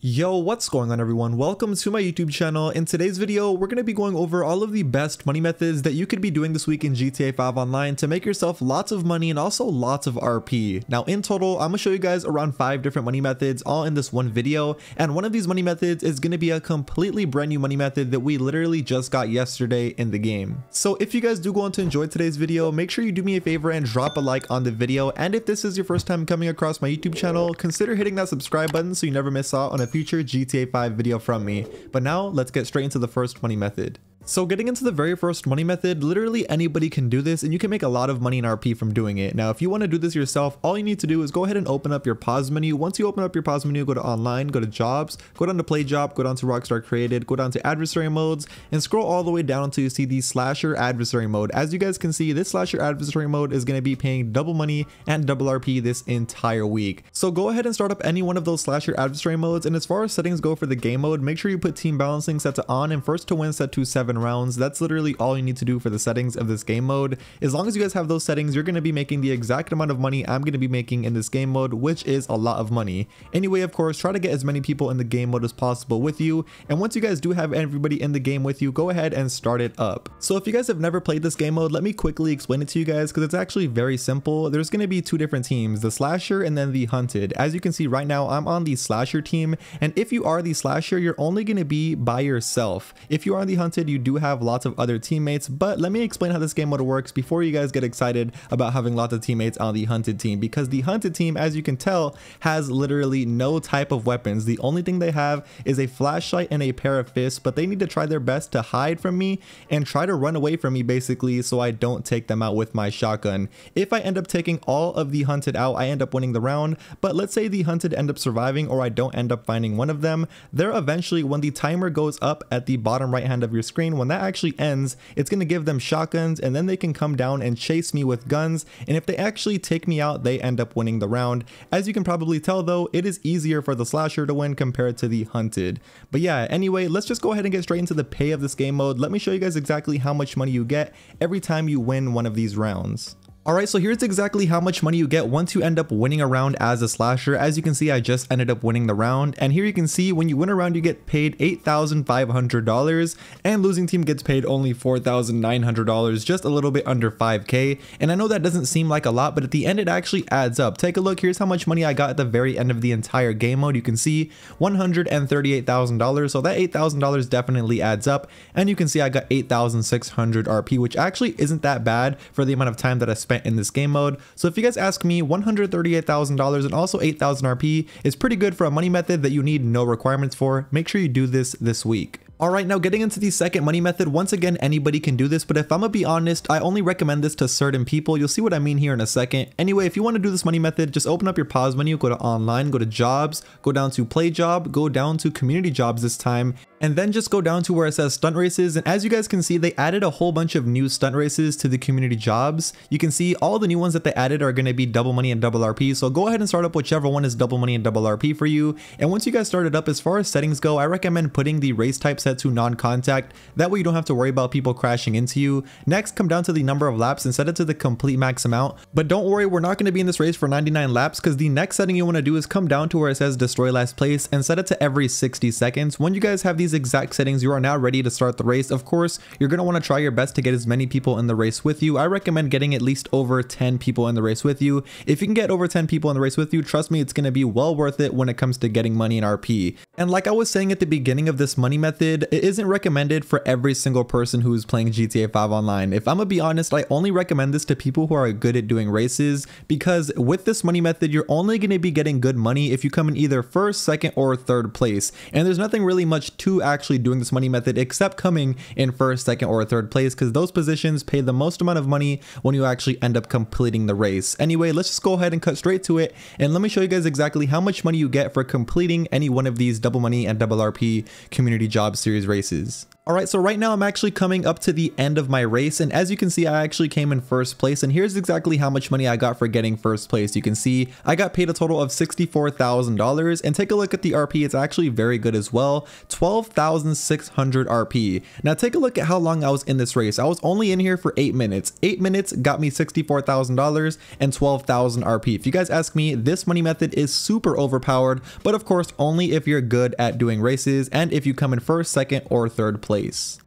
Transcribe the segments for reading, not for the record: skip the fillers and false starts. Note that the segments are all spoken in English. Yo, what's going on everyone? Welcome to my YouTube channel. In today's video, we're going to be going over all of the best money methods that you could be doing this week in GTA 5 Online to make yourself lots of money and also lots of RP. Now in total, I'm going to show you guys around 5 different money methods all in this one video, and one of these money methods is going to be a completely brand new money method that we literally just got yesterday in the game. So if you guys do go on to enjoy today's video, make sure you do me a favor and drop a like on the video, and if this is your first time coming across my YouTube channel, consider hitting that subscribe button so you never miss out on a future GTA 5 video from me. But now let's get straight into the first money method. So getting into the very first money method, literally anybody can do this and you can make a lot of money in RP from doing it. Now if you want to do this yourself, all you need to do is go ahead and open up your pause menu. Once you open up your pause menu, go to online, go to jobs, go down to play job, go down to Rockstar Created, go down to adversary modes, and scroll all the way down until you see the slasher adversary mode. As you guys can see, this slasher adversary mode is going to be paying double money and double RP this entire week. So go ahead and start up any one of those slasher adversary modes, and as far as settings go for the game mode, make sure you put team balancing set to on and first to win set to 7 rounds. That's literally all you need to do for the settings of this game mode. As long as you guys have those settings, you're going to be making the exact amount of money I'm going to be making in this game mode, which is a lot of money. Anyway, of course, try to get as many people in the game mode as possible with you, and once you guys do have everybody in the game with you, go ahead and start it up. So if you guys have never played this game mode, let me quickly explain it to you guys because it's actually very simple. There's going to be two different teams, the slasher and then the hunted. As you can see right now, I'm on the slasher team, and if you are the slasher, you're only going to be by yourself. If you are on the hunted, you do have lots of other teammates, but let me explain how this game mode works before you guys get excited about having lots of teammates on the hunted team, because the hunted team, as you can tell, has literally no type of weapons. The only thing they have is a flashlight and a pair of fists, but they need to try their best to hide from me and try to run away from me basically so I don't take them out with my shotgun. If I end up taking all of the hunted out, I end up winning the round, but let's say the hunted end up surviving or I don't end up finding one of them, they're eventually, when the timer goes up at the bottom right hand of your screen, when that actually ends, it's going to give them shotguns, and then they can come down and chase me with guns, and if they actually take me out, they end up winning the round. As you can probably tell though, it is easier for the slasher to win compared to the hunted. But yeah, anyway, let's just go ahead and get straight into the pay of this game mode. Let me show you guys exactly how much money you get every time you win one of these rounds. Alright, so here's exactly how much money you get once you end up winning a round as a slasher. As you can see, I just ended up winning the round, and here you can see when you win a round you get paid $8,500, and losing team gets paid only $4,900, just a little bit under 5k. And I know that doesn't seem like a lot, but at the end it actually adds up. Take a look, here's how much money I got at the very end of the entire game mode. You can see $138,000, so that $8,000 definitely adds up, and you can see I got 8,600 RP, which actually isn't that bad for the amount of time that I spent in this game mode. So if you guys ask me, $138,000 and also 8,000 RP is pretty good for a money method that you need no requirements for. Make sure you do this week. Alright, now getting into the second money method, once again anybody can do this, but if I'm gonna be honest, I only recommend this to certain people. You'll see what I mean here in a second. Anyway, if you want to do this money method, just open up your pause menu, go to online, go to jobs, go down to play job, go down to community jobs this time, and then just go down to where it says stunt races, and as you guys can see, they added a whole bunch of new stunt races to the community jobs. You can see all the new ones that they added are going to be double money and double RP, so go ahead and start up whichever one is double money and double RP for you. And once you guys start it up, as far as settings go, I recommend putting the race type set to non-contact, that way you don't have to worry about people crashing into you. Next, come down to the number of laps and set it to the complete max amount, but don't worry, we're not going to be in this race for 99 laps, because the next setting you want to do is come down to where it says destroy last place and set it to every 60 seconds. When you guys have these exact settings, you are now ready to start the race. Of course, you're going to want to try your best to get as many people in the race with you. I recommend getting at least over 10 people in the race with you. If you can get over 10 people in the race with you, trust me, it's going to be well worth it when it comes to getting money in RP. And like I was saying at the beginning of this money method, it isn't recommended for every single person who is playing GTA 5 Online. If I'm gonna be honest, I only recommend this to people who are good at doing races, because with this money method, you're only gonna be getting good money if you come in either first, second, or third place. And there's nothing really much to actually doing this money method except coming in first, second, or third place, because those positions pay the most amount of money when you actually end up completing the race. Anyway, let's just go ahead and cut straight to it, and let me show you guys exactly how much money you get for completing any one of these double money and double RP community jobs series races. Alright, so right now I'm actually coming up to the end of my race, and as you can see I actually came in first place, and here's exactly how much money I got for getting first place. You can see I got paid a total of $64,000, and take a look at the RP, it's actually very good as well, 12,600 RP. Now take a look at how long I was in this race. I was only in here for 8 minutes. 8 minutes got me $64,000 and 12,000 RP. If you guys ask me, this money method is super overpowered, but of course only if you're good at doing races and if you come in first, second, or third place.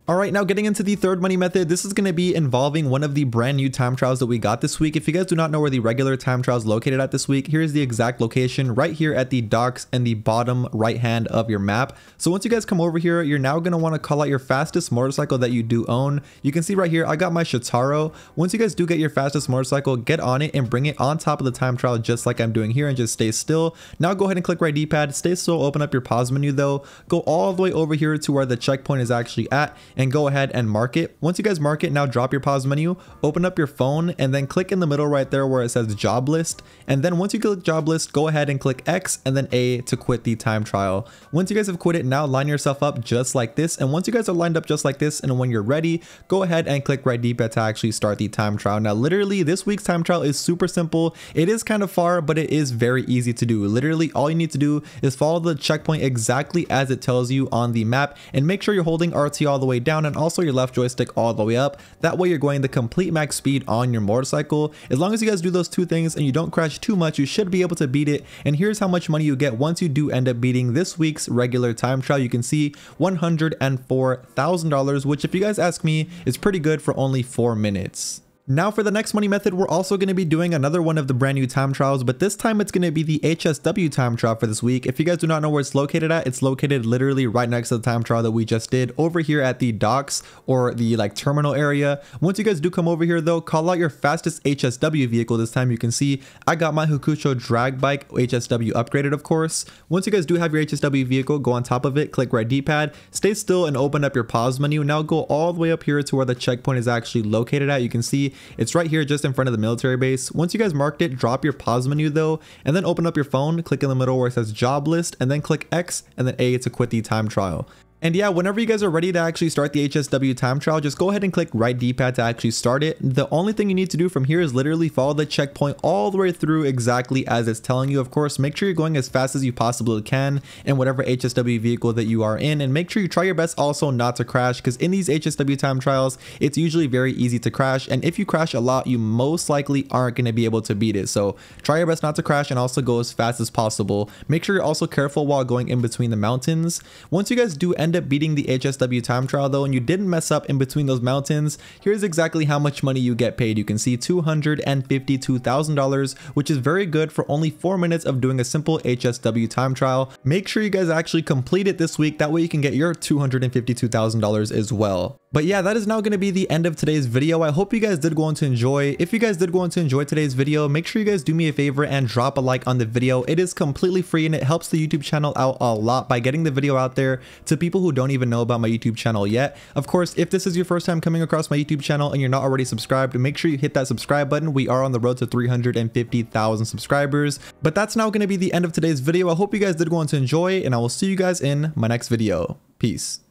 Alright, now getting into the third money method, this is going to be involving one of the brand new time trials that we got this week. If you guys do not know where the regular time trial is located at this week, here's the exact location right here at the docks in the bottom right hand of your map. So once you guys come over here, you're now going to want to call out your fastest motorcycle that you do own. You can see right here, I got my Shotaro. Once you guys do get your fastest motorcycle, get on it and bring it on top of the time trial just like I'm doing here and just stay still. Now go ahead and click right D-pad, stay still, open up your pause menu though, go all the way over here to where the checkpoint is actually at, and go ahead and mark it. Once you guys mark it, now drop your pause menu, open up your phone, and then click in the middle right there where it says job list. And then once you click job list, go ahead and click X and then A to quit the time trial. Once you guys have quit it, now line yourself up just like this. And once you guys are lined up just like this, and when you're ready, go ahead and click right D-pad to actually start the time trial. Now, literally, this week's time trial is super simple. It is kind of far, but it is very easy to do. Literally, all you need to do is follow the checkpoint exactly as it tells you on the map, and make sure you're holding RT all the way down and also your left joystick all the way up. That way you're going the complete max speed on your motorcycle. As long as you guys do those two things and you don't crash too much, you should be able to beat it. And here's how much money you get once you do end up beating this week's regular time trial. You can see $104,000, which if you guys ask me is pretty good for only 4 minutes. Now for the next money method, we're also going to be doing another one of the brand new time trials, but this time it's going to be the HSW time trial for this week. If you guys do not know where it's located at, it's located literally right next to the time trial that we just did over here at the docks or the like terminal area. Once you guys do come over here though, call out your fastest HSW vehicle this time. You can see I got my Hakuchou drag bike, HSW upgraded of course. Once you guys do have your HSW vehicle, go on top of it, click right D-pad, stay still and open up your pause menu. Now go all the way up here to where the checkpoint is actually located at. You can see it's right here just in front of the military base. Once you guys marked it, drop your pause menu though, and then open up your phone, click in the middle where it says job list, and then click X and then A to quit the time trial. And yeah, whenever you guys are ready to actually start the HSW time trial, just go ahead and click right D-pad to actually start it. The only thing you need to do from here is literally follow the checkpoint all the way through exactly as it's telling you. Of course, make sure you're going as fast as you possibly can in whatever HSW vehicle that you are in, and make sure you try your best also not to crash, because in these HSW time trials, it's usually very easy to crash, and if you crash a lot, you most likely aren't going to be able to beat it. So try your best not to crash and also go as fast as possible. Make sure you're also careful while going in between the mountains. Once you guys do end up beating the HSW time trial though and you didn't mess up in between those mountains, here's exactly how much money you get paid. You can see $252,000, which is very good for only 4 minutes of doing a simple HSW time trial. Make sure you guys actually complete it this week, that way you can get your $252,000 as well. But yeah, that is now going to be the end of today's video. I hope you guys did go on to enjoy. If you guys did go on to enjoy today's video, make sure you guys do me a favor and drop a like on the video. It is completely free and it helps the YouTube channel out a lot by getting the video out there to people who don't even know about my YouTube channel yet. Of course, if this is your first time coming across my YouTube channel and you're not already subscribed, make sure you hit that subscribe button. We are on the road to 350,000 subscribers. But that's now going to be the end of today's video. I hope you guys did go on to enjoy, and I will see you guys in my next video. Peace.